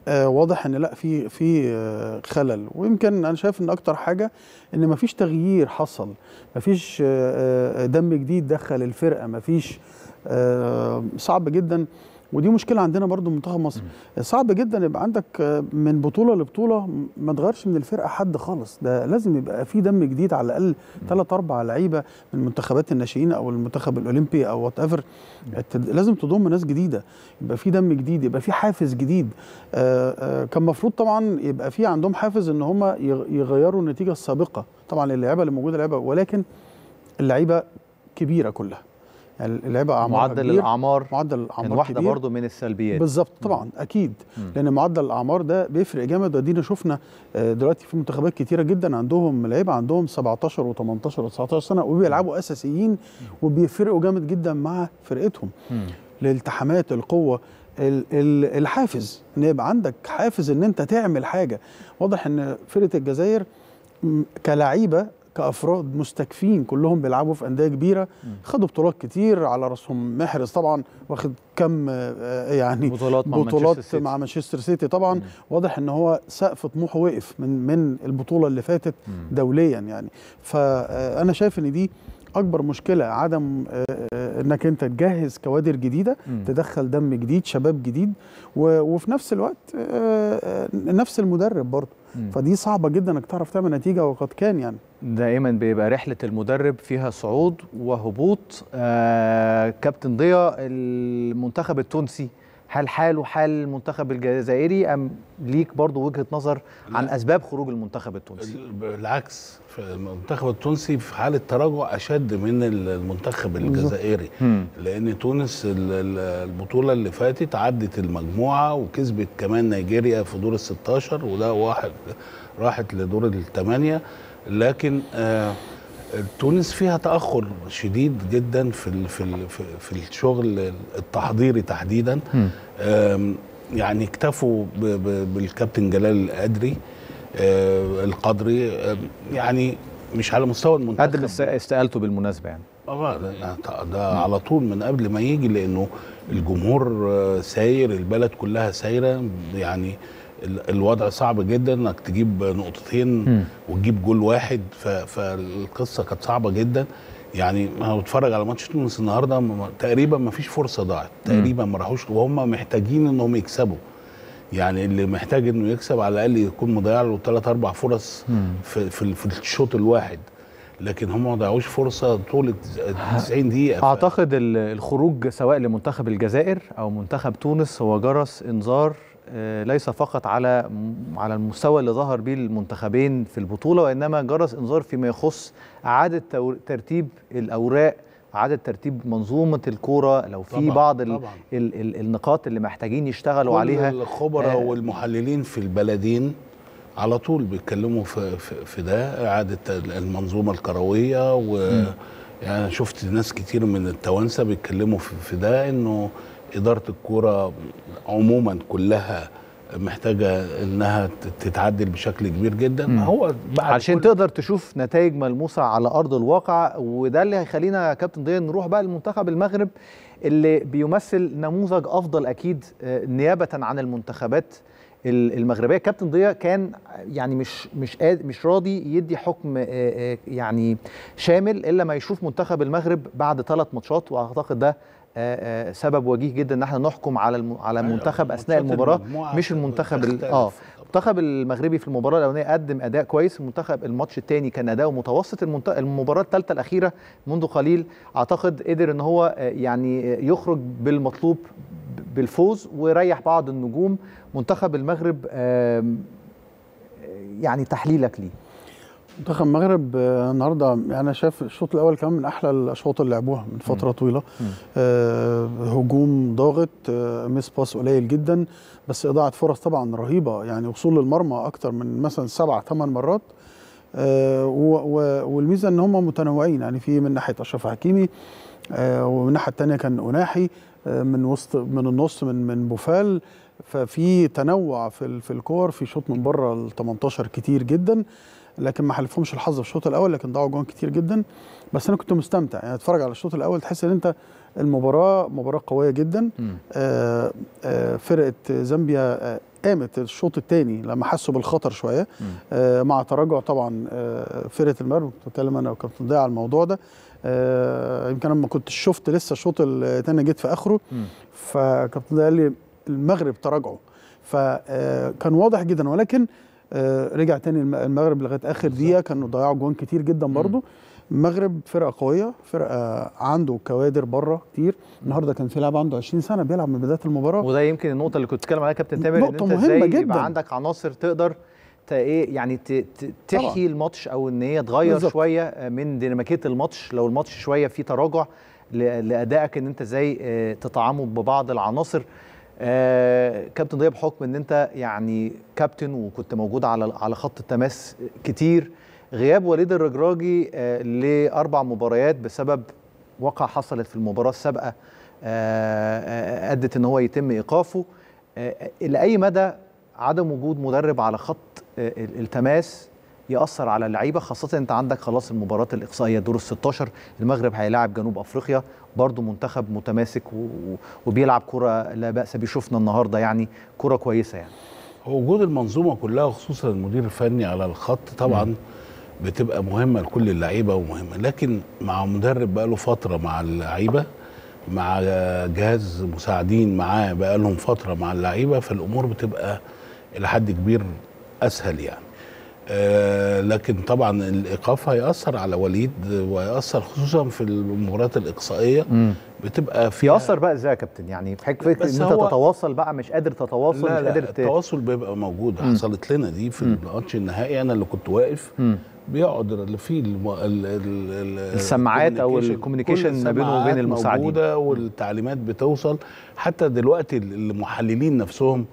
واضح ان لا في خلل. ويمكن انا شايف ان اكتر حاجه ان مفيش تغيير حصل، مفيش دم جديد دخل الفرقه، مفيش صعب جدا، ودي مشكله عندنا برضو منتخب مصر. صعب جدا يبقى عندك من بطوله لبطوله ما تغيرش من الفرقه حد خالص، ده لازم يبقى في دم جديد، على الاقل 3-4 لعيبه من منتخبات الناشئين او المنتخب الاولمبي او وات ايفر، لازم تضم ناس جديده، يبقى في دم جديد، يبقى في حافز جديد. كان المفروض طبعا يبقى في عندهم حافز ان هم يغيروا النتيجه السابقه، طبعا اللعيبه اللي موجوده لعيبه، ولكن اللعيبه كبيره كلها، اللعيبه اعمارها كبير، معدل الاعمار كان واحده برضه من السلبيات. بالظبط طبعا اكيد، لان معدل الاعمار ده بيفرق جامد، وادينا شفنا دلوقتي في منتخبات كتيره جدا عندهم لعيبه عندهم 17 و18 و19 سنه وبيلعبوا اساسيين وبيفرقوا جامد جدا مع فرقتهم. الالتحامات، القوه، الحافز، ان يبقى عندك حافز ان انت تعمل حاجه. واضح ان فرقه الجزائر كلاعيبه كأفراد مستكفين، كلهم بيلعبوا في أندية كبيرة، خدوا بطولات كتير، على رأسهم محرز طبعا، واخد كم يعني بطولات مع مانشستر سيتي طبعا. واضح ان هو سقف طموحه وقف من البطولة اللي فاتت دوليا يعني. فأنا شايف ان دي أكبر مشكلة، عدم انك انت تجهز كوادر جديدة، تدخل دم جديد، شباب جديد، وفي نفس الوقت نفس المدرب برضه. فدي صعبة جدا انك تعرف تعمل نتيجة، وقد كان يعني دائما بيبقى رحلة المدرب فيها صعود وهبوط. كابتن ضياء، المنتخب التونسي هل حاله حال المنتخب الجزائري، أم ليك برضو وجهة نظر عن أسباب خروج المنتخب التونسي؟ بالعكس، المنتخب التونسي في حالة تراجع أشد من المنتخب الجزائري، لأن تونس البطولة اللي فاتت عدت المجموعة وكسبت كمان نيجيريا في دور ال16، وده واحد راحت لدور ال8. لكن تونس فيها تأخر شديد جدا في الشغل التحضيري تحديدا. يعني اكتفوا بالكابتن جلال القدري القدري يعني مش على مستوى المنتخب. هذا اللي استقالته بالمناسبة يعني. ده على طول من قبل ما يجي، لأنه الجمهور ساير، البلد كلها سايرة، يعني الوضع صعب جدا انك تجيب نقطتين وتجيب جول واحد، فالقصة كانت صعبة جدا. يعني انا بتفرج على ماتش تونس النهارده، تقريبا ما فيش فرصه ضاعت، تقريبا ما راحوش، وهم محتاجين انهم يكسبوا. يعني اللي محتاج انه يكسب على الاقل يكون مضيع له 3-4 فرص في الشوط الواحد، لكن هم ما ضيعوش فرصه طول 90 دقيقه. اعتقد الخروج سواء لمنتخب الجزائر او منتخب تونس هو جرس انذار ليس فقط على المستوى اللي ظهر به المنتخبين في البطولة، وإنما جرس إنذار فيما يخص إعادة ترتيب الأوراق، إعادة ترتيب منظومة الكورة، لو في طبعًا بعض طبعًا النقاط اللي محتاجين يشتغلوا عليها. الخبراء والمحللين في البلدين على طول بيتكلموا في ده، إعادة المنظومة الكروية. و يعني شفت ناس كتير من التوانسة بيتكلموا في ده، إنه إدارة الكورة عموما كلها محتاجة إنها تتعدل بشكل كبير جدا. هو بعد عشان تقدر تشوف نتائج ملموسة على أرض الواقع، وده اللي هيخلينا يا كابتن ضياء نروح بقى لمنتخب المغرب اللي بيمثل نموذج أفضل أكيد نيابة عن المنتخبات المغربية. كابتن ضياء كان يعني مش راضي يدي حكم يعني شامل إلا ما يشوف منتخب المغرب بعد 3 ماتشات، وأعتقد ده سبب وجيه جدا ان احنا نحكم على المنتخب اثناء المباراه، مش المنتخب المنتخب المغربي في المباراه الاولانيه قدم اداء كويس، الماتش الثاني كان اداؤه متوسط، المباراه الثالثه الاخيره منذ قليل اعتقد قدر ان هو يعني يخرج بالمطلوب بالفوز ويريح بعض النجوم. منتخب المغرب يعني تحليلك ليه؟ منتخب المغرب النهارده يعني انا شايف الشوط الاول كمان من احلى الاشواط اللي لعبوها من فتره طويله. هجوم ضاغط، ميس باس قليل جدا، بس اضاعه فرص طبعا رهيبه، يعني وصول للمرمى اكتر من مثلا 7-8 مرات. والميزه ان هم متنوعين، يعني في من ناحيه اشرف حكيمي، ومن الناحيه الثانيه كان اناحي، من النص من بوفال، ففي تنوع في الكور، في شوط من بره ال 18 كتير جدا، لكن ما حلفهمش الحظ في الشوط الاول، لكن ضاعوا جوان كتير جدا. بس انا كنت مستمتع، يعني اتفرج على الشوط الاول تحس ان انت مباراه قويه جدا. فرقه زامبيا قامت الشوط الثاني لما حسوا بالخطر شويه، مع تراجع طبعا فرقه المغرب. كنت بتكلم انا وكابتن ضياء على الموضوع ده، يمكن انا ما كنتش شفت لسه الشوط الثاني، جيت في اخره، فكابتن ضياء قال لي المغرب تراجعوا، فكان واضح جدا، ولكن رجع تاني المغرب لغايه اخر دقيقه، كانوا ضيعوا جوان كتير جدا برضو. المغرب فرقه قويه، فرقه عنده كوادر بره كتير. النهارده كان في لاعب عنده 20 سنه بيلعب من بدايه المباراه، وده يمكن النقطه اللي كنت بتكلم عليها كابتن تامر، ان انت ازاي يبقى عندك عناصر تقدر يعني تحيي الماتش، او ان هي تغير شويه من ديناميكيه الماتش لو الماتش شويه فيه تراجع لادائك، ان انت ازاي تطعمه ببعض العناصر. كابتن ضياء بحكم ان انت يعني كابتن وكنت موجود على خط التماس كتير، غياب وليد الرجراجي ل4 مباريات بسبب وقعة حصلت في المباراة السابقة ادت ان هو يتم ايقافه. الى اي مدى عدم وجود مدرب على خط التماس يأثر على اللعيبة، خاصة انت عندك خلاص المباريات الإقصائية دور ال16، المغرب هيلاعب جنوب أفريقيا، برضه منتخب متماسك وبيلعب كرة لا بأس، بيشوفنا النهاردة يعني كرة كويسة. يعني وجود المنظومة كلها خصوصا المدير الفني على الخط طبعا بتبقى مهمة لكل اللعيبة ومهمة، لكن مع مدرب بقاله فترة مع اللعيبة، مع جهاز مساعدين معاه بقالهم فترة مع اللعيبة، فالأمور بتبقى إلى حد كبير أسهل يعني. لكن طبعا الايقاف هيأثر على وليد، وهيأثر خصوصا في المباريات الإقصائية بتبقى في يأثر بقى ازاي يا كابتن؟ يعني فكرة ان انت تتواصل بقى، مش قادر تتواصل، لا مش قادر التواصل بيبقى موجود. حصلت لنا دي في الماتش النهائي، انا اللي كنت واقف، بيقعد اللي فيه السماعات او الكوميونيكيشن ما بينه وبين المساعدين موجودة، والتعليمات بتوصل، حتى دلوقتي المحللين نفسهم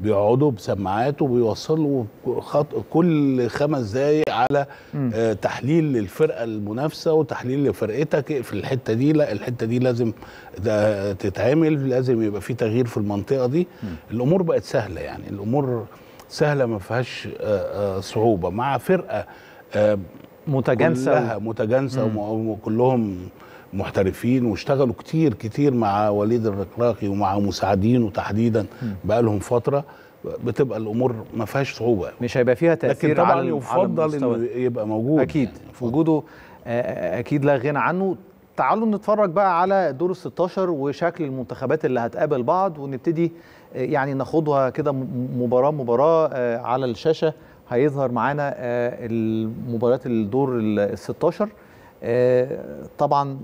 بيقعدوا بسماعات وبيوصلوا كل 5 دقايق على تحليل للفرقه المنافسه وتحليل لفرقتك في الحته دي، لا الحته دي لازم تتعمل، لازم يبقى في تغيير في المنطقه دي. الامور بقت سهله يعني، الامور سهله ما فيهاش صعوبه، مع فرقه متجانسه كلها متجانسه وكلهم محترفين واشتغلوا كتير كتير مع وليد الرقراقي ومع مساعدينه تحديدا بقى لهم فتره، بتبقى الامور ما فيهاش صعوبه، مش هيبقى فيها تاثير. لكن طبعا يفضل انه يبقى موجود اكيد يعني. وجوده اكيد لا غنى عنه. تعالوا نتفرج بقى على دور ال 16 وشكل المنتخبات اللي هتقابل بعض، ونبتدي يعني ناخدها كده مباراه مباراه على الشاشه. هيظهر معانا المباريات الدور ال 16. طبعا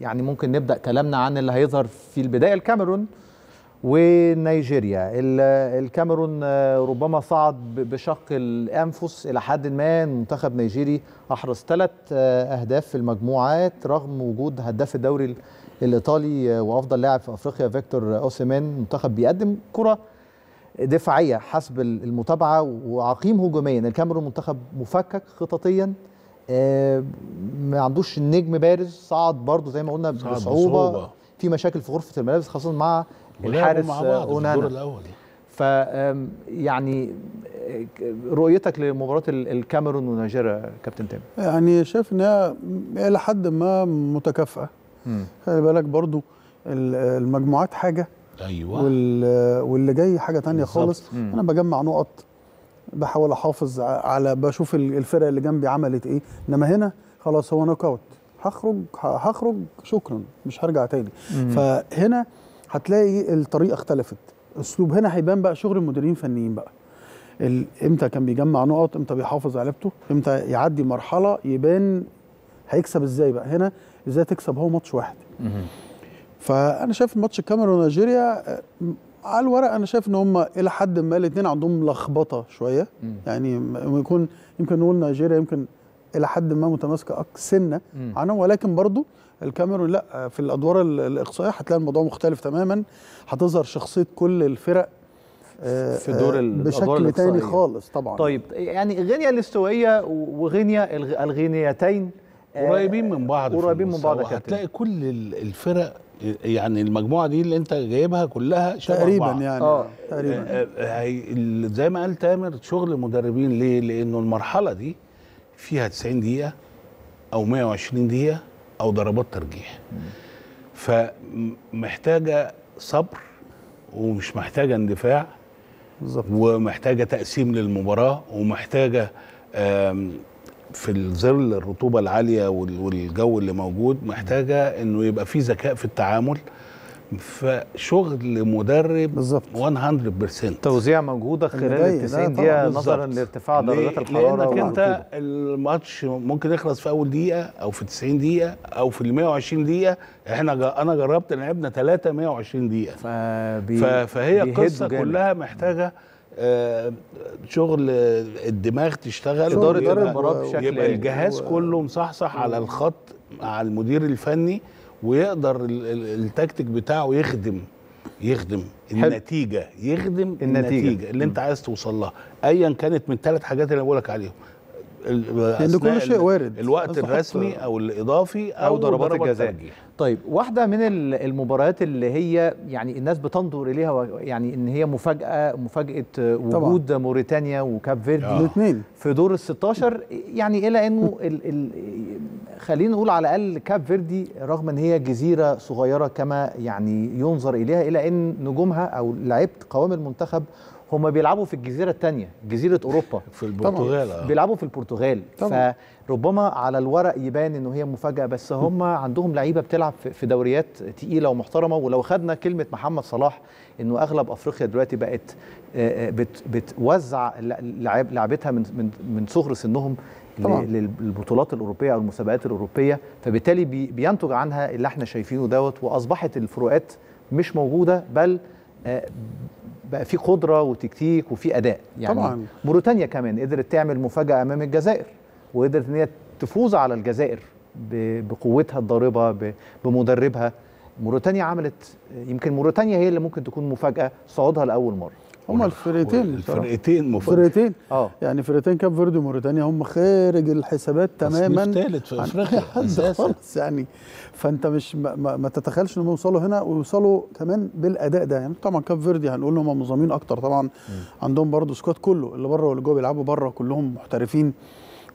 يعني ممكن نبدا كلامنا عن اللي هيظهر في البدايه. الكاميرون ونيجيريا. الكاميرون ربما صعد بشق الأنفس إلى حد ما. منتخب نيجيري أحرز 3 أهداف في المجموعات رغم وجود هداف الدوري الإيطالي وأفضل لاعب في أفريقيا فيكتور أوسيمين. منتخب بيقدم كرة دفاعية حسب المتابعة وعقيم هجوميا. الكاميرون منتخب مفكك خططيا، ما عندوش نجم بارز، صعد برضه زي ما قلنا بصعوبة، في مشاكل في غرفة الملابس خاصة مع الحارس اونانا. ف يعني رؤيتك لمباراه الكاميرون ونيجيريا كابتن تامر؟ يعني شايف انها الى حد ما متكافئه. خلي بالك برضو المجموعات حاجه، ايوه، واللي جاي حاجه ثانيه خالص. انا بجمع نقط، بحاول احافظ على، بشوف الفرقه اللي جنبي عملت ايه، انما هنا خلاص هو نوك اوت، هخرج شكرا مش هرجع تاني. فهنا هتلاقي الطريقه اختلفت، اسلوب. هنا هيبان بقى شغل المديرين الفنيين بقى، امتى كان بيجمع نقط، امتى بيحافظ على لعبته، امتى يعدي مرحله يبان هيكسب ازاي بقى. هنا ازاي تكسب هو ماتش واحد. فانا شايف ماتش الكاميرون ونيجيريا على الورق، انا شايف ان هم الى حد ما الاثنين عندهم لخبطه شويه. يعني يكون يمكن نقول نيجيريا يمكن الى حد ما متماسكه سنه عنهم، ولكن برضو الكاميرون لا، في الادوار الاقصائيه هتلاقي الموضوع مختلف تماما، هتظهر شخصيه كل الفرق في دور الادوار بشكل تاني خالص طبعا. طيب يعني غينيا الاستوائيه وغينيا الغينيتين قريبين من بعض، قريبين من بعض، هتلاقي كل الفرق يعني المجموعه دي اللي انت جايبها كلها تقريبا يعني تقريبا. زي ما قال تامر شغل المدربين، ليه؟ لانه المرحله دي فيها 90 دقيقه او 120 دقيقه أو ضربات ترجيح، فمحتاجة صبر ومش محتاجة اندفاع بالظبط، ومحتاجة تقسيم للمباراة، ومحتاجة في ظل الرطوبة العالية والجو اللي موجود محتاجة إنه يبقى في ذكاء في التعامل، فشغل مدرب بالظبط 100%. توزيع موجوده خلال ال 90 دقيقه نظرا لارتفاع درجات الحراره، لانك انت الماتش ممكن يخلص في اول دقيقه او في 90 دقيقه او في ال 120 دقيقه. انا جربت، لعبنا 120 دقيقه، فهي القصه كلها محتاجه شغل الدماغ، تشتغل اداره المباراه بشكل، يبقى الجهاز كله مصحصح على الخط مع المدير الفني، ويقدر التكتيك بتاعه يخدم النتيجة، يخدم النتيجة اللي انت عايز توصل لها، ايا كانت من 3 حاجات اللي بقولك عليهم، لأن كل شيء وارد، الوقت الرسمي او الاضافي او ضربات الجزاء. طيب واحدة من المباريات اللي هي يعني الناس بتنظر اليها يعني ان هي مفاجأة وجود موريتانيا وكاب فيردي الاثنين في دور ال 16، يعني الى انه خلينا نقول على الاقل كاب فيردي رغم ان هي جزيرة صغيرة كما يعني ينظر اليها، الى ان نجومها او لعيبة قوام المنتخب هما بيلعبوا في الجزيرة الثانية، جزيرة أوروبا، في البرتغال بيلعبوا في البرتغال طبعا. فربما على الورق يبان إنه هي مفاجأة، بس هما عندهم لعيبة بتلعب في دوريات تقيلة ومحترمة. ولو خدنا كلمة محمد صلاح إنه أغلب أفريقيا دلوقتي بقت بتوزع لعبتها من صغر سنهم للبطولات الأوروبية أو المسابقات الأوروبية، فبالتالي بينتج عنها اللي احنا شايفينه دوت، وأصبحت الفروقات مش موجودة، بل بقى في قدرة وتكتيك وفي أداء. يعني طبعا موريتانيا كمان قدرت تعمل مفاجأة أمام الجزائر، وقدرت إن هي تفوز على الجزائر بقوتها الضاربة بمدربها. موريتانيا عملت، يمكن موريتانيا هي اللي ممكن تكون مفاجأة صعودها لأول مرة. هم الفرقتين يعني فرقتين كاب فيردي وموريتانيا هم خارج الحسابات تماما، ثالث في افريقيا خالص يعني. فانت مش ما تتخيلش انهم يوصلوا هنا ويوصلوا كمان بالاداء ده يعني. طبعا كاب فيردي هنقول لهم هم منظمين اكتر طبعا، عندهم برضو سكواد كله اللي بره واللي جوه بيلعبوا بره كلهم محترفين،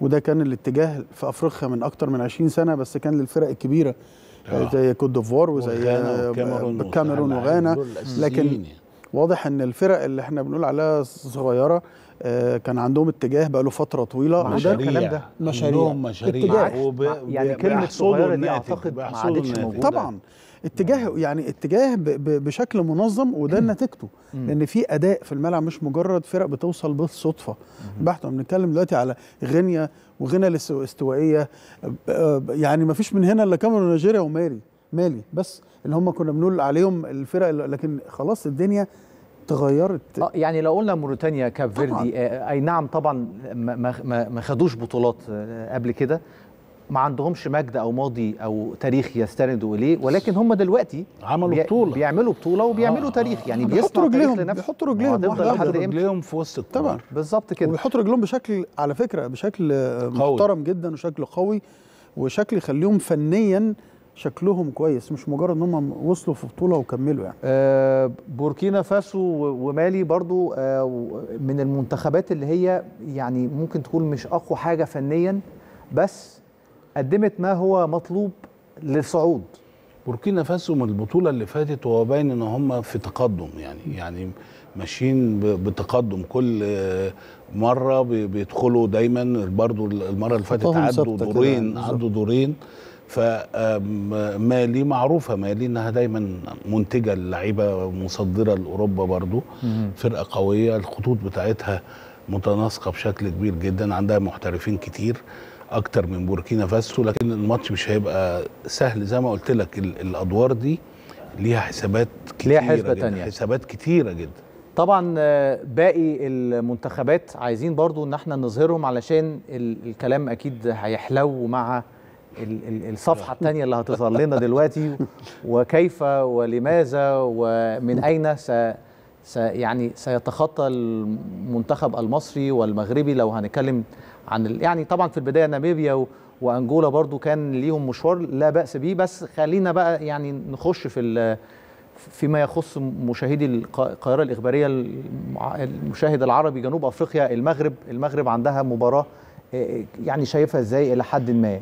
وده كان الاتجاه في افريقيا من اكتر من 20 سنه، بس كان للفرق الكبيره زي كوت ديفوار وزي الكاميرون وغانا. لكن واضح ان الفرق اللي احنا بنقول عليها صغيره كان عندهم اتجاه بقى له فتره طويله، وده الكلام ده مشاريع يعني كلمه صغيره دي اعتقد ما عادتش موجوده طبعا. اتجاه يعني اتجاه بشكل منظم، وده نتيجته لان في اداء في الملعب، مش مجرد فرق بتوصل بالصدفه بحت. بنتكلم دلوقتي على غينيا وغينيا الاستوائيه، يعني ما فيش من هنا الا كاميرون ونيجيريا ومالي بس اللي هم كنا بنقول عليهم الفرق، لكن خلاص الدنيا تغيرت يعني. لو قلنا موريتانيا كاب فيردي اي نعم طبعا ما خدوش بطولات قبل كده، ما عندهمش مجد او ماضي او تاريخ يستندوا اليه، ولكن هم دلوقتي عملوا بطوله، بيعملوا بطوله وبيعملوا تاريخ يعني، بيحطوا رجليهم في وسط الكوره طبعا بالظبط كده، وبيحطوا رجلهم بشكل على فكره بشكل محترم جدا وشكل قوي وشكل يخليهم فنيا شكلهم كويس، مش مجرد ان هم وصلوا في بطوله وكملوا يعني. بوركينا فاسو ومالي برضو من المنتخبات اللي هي يعني ممكن تكون مش اقوى حاجه فنيا، بس قدمت ما هو مطلوب للصعود. بوركينا فاسو من البطوله اللي فاتت وهو باين ان هم في تقدم يعني ماشيين بتقدم، كل مره بيدخلوا دايما، برضو المره اللي فاتت عدوا دورين. فمالي معروفه مالي انها دايما منتجه اللعيبه، مصدره لاوروبا برضو، فرقه قويه، الخطوط بتاعتها متناسقه بشكل كبير جدا، عندها محترفين كتير اكتر من بوركينا فاسو، لكن الماتش مش هيبقى سهل زي ما قلت لك. الادوار دي ليها حسابات كتيره، حسابات كتيره جدا طبعا. باقي المنتخبات عايزين برضو ان احنا نظهرهم، علشان الكلام اكيد هيحلو مع الصفحة الثانية اللي هتظهر لنا دلوقتي، وكيف ولماذا ومن أين يعني سيتخطى المنتخب المصري والمغربي. لو هنتكلم عن يعني طبعا في البداية ناميبيا وأنجولا برضو كان ليهم مشوار لا بأس بيه، بس خلينا بقى يعني نخش فيما يخص مشاهدي القاهرة الإخبارية، المشاهد العربي جنوب أفريقيا. المغرب عندها مباراة يعني شايفها إزاي إلى حد ما؟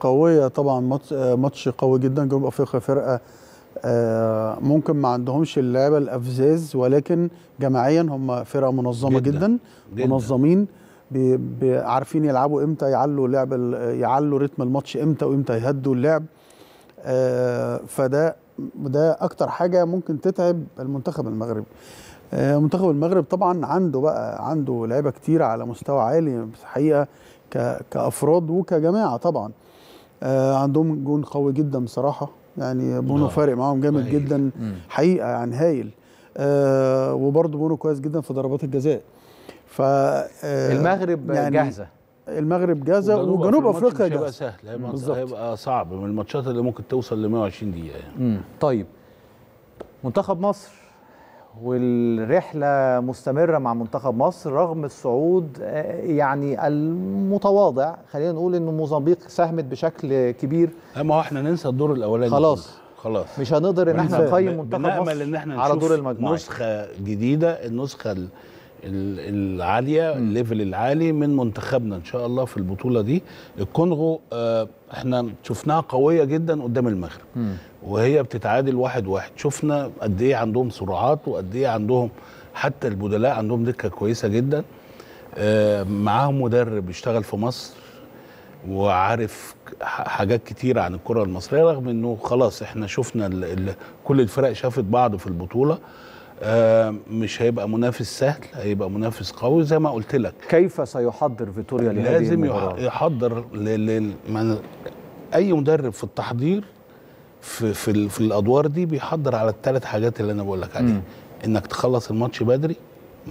قوية طبعا، ماتش قوي جدا. جنوب افريقيا فرقة ممكن ما عندهمش اللعبة الافزاز، ولكن جماعيا هم فرقة منظمة جدا منظمين، عارفين يلعبوا امتى، يعلوا رتم الماتش امتى وامتى يهدوا اللعب. فده اكتر حاجة ممكن تتعب المنتخب المغربي. منتخب المغرب طبعا عنده لعيبة كتير على مستوى عالي الحقيقة كأفراد وكجماعة طبعا. عندهم جون قوي جدا بصراحة يعني، بونو فارق معاهم جامد جدا حقيقة يعني، هايل. وبرضه بونو كويس جدا في ضربات الجزاء. ف المغرب يعني جاهزة، وجنوب افريقيا جاهزة. هيبقى سهل، هيبقى صعب، من الماتشات اللي ممكن توصل ل 120 دقيقة يعني. طيب منتخب مصر، والرحلة مستمرة مع منتخب مصر رغم الصعود يعني المتواضع، خلينا نقول إن موزمبيق ساهمت بشكل كبير. أما هو احنا ننسى الدور الأولاني خلاص مش هنقدر إن احنا نقيم منتخب مصر إن احنا على دور المجموعات. نسخة جديدة، النسخة العالية، الليفل العالي من منتخبنا إن شاء الله في البطولة دي. الكونغو احنا شفناها قوية جدا قدام المغرب وهي بتتعادل 1-1، شفنا قد ايه عندهم سرعات وقد ايه عندهم حتى البدلاء، عندهم دكة كويسة جدا. معاهم مدرب اشتغل في مصر وعارف حاجات كتيرة عن الكرة المصرية، رغم انه خلاص احنا شفنا كل الفرق شافت بعض في البطولة. مش هيبقى منافس سهل، هيبقى منافس قوي زي ما قلت لك. كيف سيحضر فيتوريا لهذه المباراة؟ لازم يحضر أي مدرب في التحضير في الأدوار دي بيحضر على الثلاث حاجات اللي أنا بقول لك عليها، إنك تخلص الماتش بدري،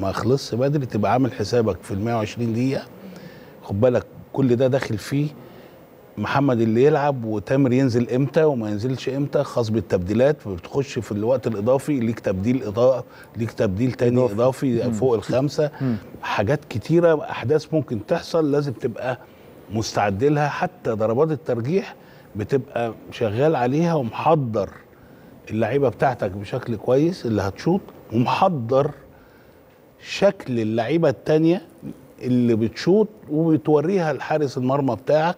ما يخلصش بدري، تبقى عامل حسابك في ال 120 دقيقة. خد بالك كل ده داخل فيه محمد اللي يلعب وتامر ينزل امتى وما ينزلش امتى، خاص بالتبديلات، فبتخش في الوقت الاضافي ليك تبديل اضافي، ليك تبديل تاني اضافي فوق الخمسه. حاجات كتيره، احداث ممكن تحصل لازم تبقى مستعد لها. حتى ضربات الترجيح بتبقى شغال عليها ومحضر اللعيبه بتاعتك بشكل كويس اللي هتشوط، ومحضر شكل اللعيبه التانيه اللي بتشوط وبتوريها لحارس المرمى بتاعك.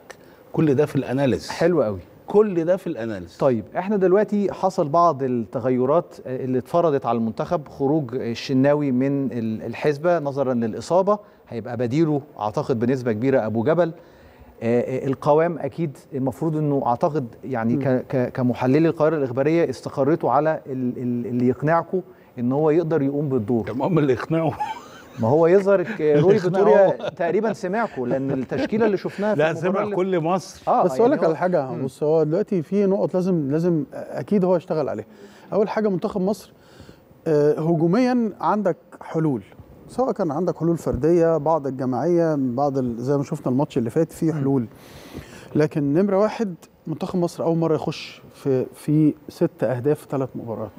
كل ده في الاناليز. حلو قوي. كل ده في الاناليز. طيب احنا دلوقتي حصل بعض التغيرات اللي اتفرضت على المنتخب، خروج الشناوي من الحسبه نظرا للاصابه، هيبقى بديله اعتقد بنسبه كبيره ابو جبل. القوام اكيد المفروض انه اعتقد يعني كمحللي القاهره الاخباريه استقريتوا على اللي يقنعكم ان هو يقدر يقوم بالدور. تمام، اللي يقنعه ما هو يظهر روي فيتوريا تقريبا سمعكوا، لان التشكيله اللي شفناها لا سمع كل مصر. بس يعني اقول لك على حاجه، بص هو دلوقتي في نقط لازم اكيد هو يشتغل عليها. اول حاجه منتخب مصر هجوميا عندك حلول، سواء كان عندك حلول فرديه، بعض الجماعيه، بعض زي ما شفنا الماتش اللي فات فيه حلول. لكن نمره واحد منتخب مصر اول مره يخش في 6 اهداف في 3 مباريات،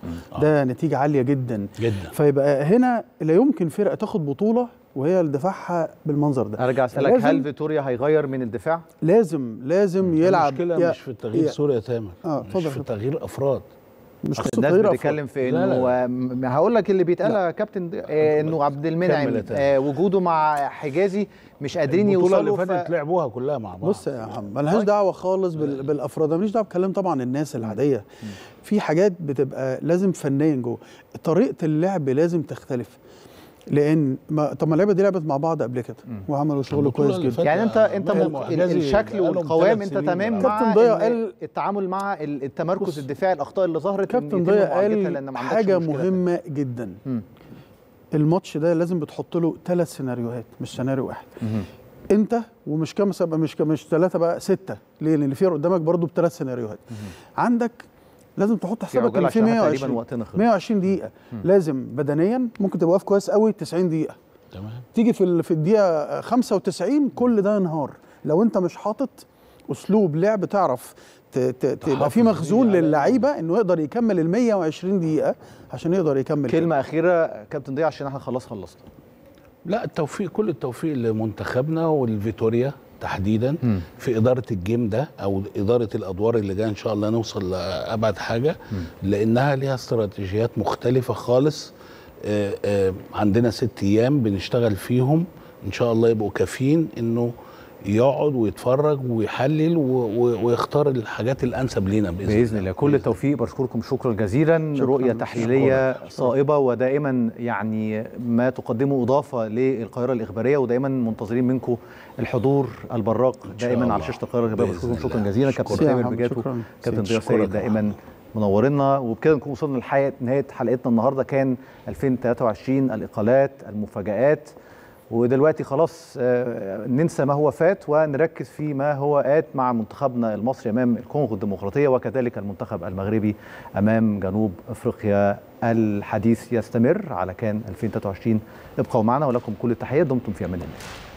ده نتيجه عاليه جدا جدا. فيبقى هنا لا يمكن فرقه تاخد بطوله وهي دفاعها بالمنظر ده. ارجع اسالك، هل فيتوريا هيغير من الدفاع؟ لازم يلعب. المشكله مش في التغيير سوري يا تامر، مش في تغيير افراد، مش الناس بتتكلم في انه هقول لك اللي بيتقال يا كابتن انه عبد المنعم وجوده مع حجازي مش قادرين يوصلوا. البطوله اللي فاتت لعبوها كلها مع بعض. بص يا محمد، مالهاش دعوه خالص بالافراد، ماليش دعوه بكلام طبعا الناس العاديه. في حاجات بتبقى لازم فنيا جوه، طريقه اللعب لازم تختلف، لان طب ما اللعبه دي لعبت مع بعض قبل كده وعملوا شغل كويس جدا. يعني انت الشكل والقوام انت تمام مع التعامل مع التمركز الدفاعي، الاخطاء اللي ظهرت كابتن ضياء. حاجه مهمه جدا، الماتش ده لازم بتحط له 3 سيناريوهات مش سيناريو واحد. انت ومش كام سبعه، مش 3 بقى 6، ليه؟ لان اللي فيه قدامك برضو ب3 سيناريوهات. عندك لازم تحط حسابك ان في 120 دقيقه لازم بدنيا، ممكن تبقى واقف كويس قوي 90 دقيقه تمام، تيجي في الدقيقه 95 كل ده ينهار لو انت مش حاطط اسلوب لعب تعرف تبقى في مخزون للعيبه انه يقدر يكمل ال 120 دقيقه عشان يقدر يكمل. كلمه اخيره كابتن ضياء عشان احنا خلصنا. لا، التوفيق، كل التوفيق لمنتخبنا والفيتوريا تحديدا في اداره الجيم ده، او اداره الادوار اللي جايه ان شاء الله نوصل لابعد حاجه، لانها ليها استراتيجيات مختلفه خالص. عندنا 6 ايام بنشتغل فيهم ان شاء الله يبقوا كافيين انه يقعد ويتفرج ويحلل ويختار الحاجات الانسب لينا باذن الله. كل التوفيق، بشكركم شكرا جزيلا. رؤيه تحليليه صائبه، ودائما يعني ما تقدمه اضافه للقاهره الاخباريه، ودائما منتظرين منكم الحضور البراق دائما على شاشه القاهره الاخباريه. بشكركم شكرا جزيلا كابتن تامر بجاتو، كابتن ضياء سيد، دائما منورنا. وبكده نكون وصلنا لنهايه حلقتنا النهارده، كان 2023 الاقالات، المفاجآت، ودلوقتي خلاص ننسى ما هو فات ونركز في ما هو آت مع منتخبنا المصري أمام الكونغو الديمقراطية، وكذلك المنتخب المغربي أمام جنوب أفريقيا. الحديث يستمر على كان 2023. ابقوا معنا ولكم كل التحية، دمتم في أمان الله.